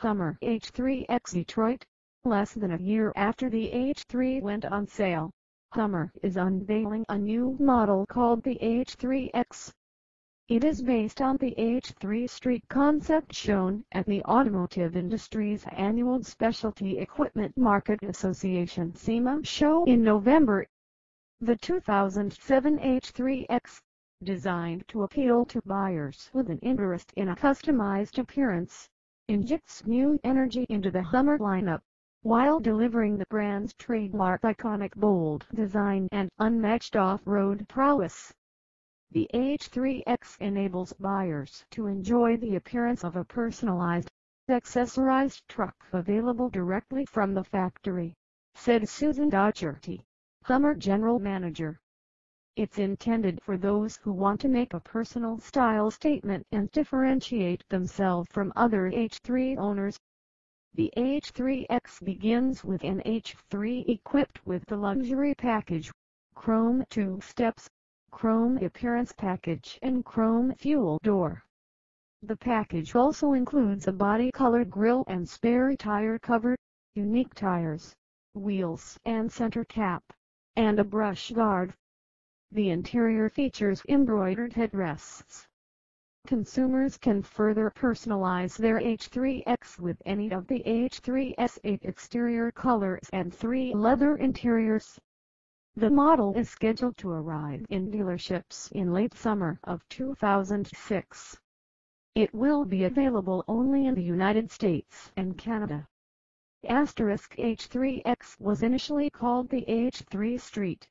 Hummer H3X Detroit. Less than a year after the H3 went on sale, Hummer is unveiling a new model called the H3X. It is based on the H3 Street concept shown at the automotive industry's annual Specialty Equipment Market Association (SEMA) show in November. The 2007 H3X, designed to appeal to buyers with an interest in a customized appearance, injects new energy into the Hummer lineup, while delivering the brand's trademark iconic bold design and unmatched off-road prowess. The H3X enables buyers to enjoy the appearance of a personalized, accessorized truck available directly from the factory, said Susan Docherty, Hummer General Manager. It's intended for those who want to make a personal style statement and differentiate themselves from other H3 owners. The H3X begins with an H3 equipped with the luxury package, chrome 2-steps, chrome appearance package and chrome fuel door. The package also includes a body-colored grille and spare tire cover, unique tires, wheels and center cap, and a brush guard. The interior features embroidered headrests. Consumers can further personalize their H3X with any of the H3's 8 exterior colors and 3 leather interiors. The model is scheduled to arrive in dealerships in late summer of 2006. It will be available only in the United States and Canada. H3X was initially called the H3 Street.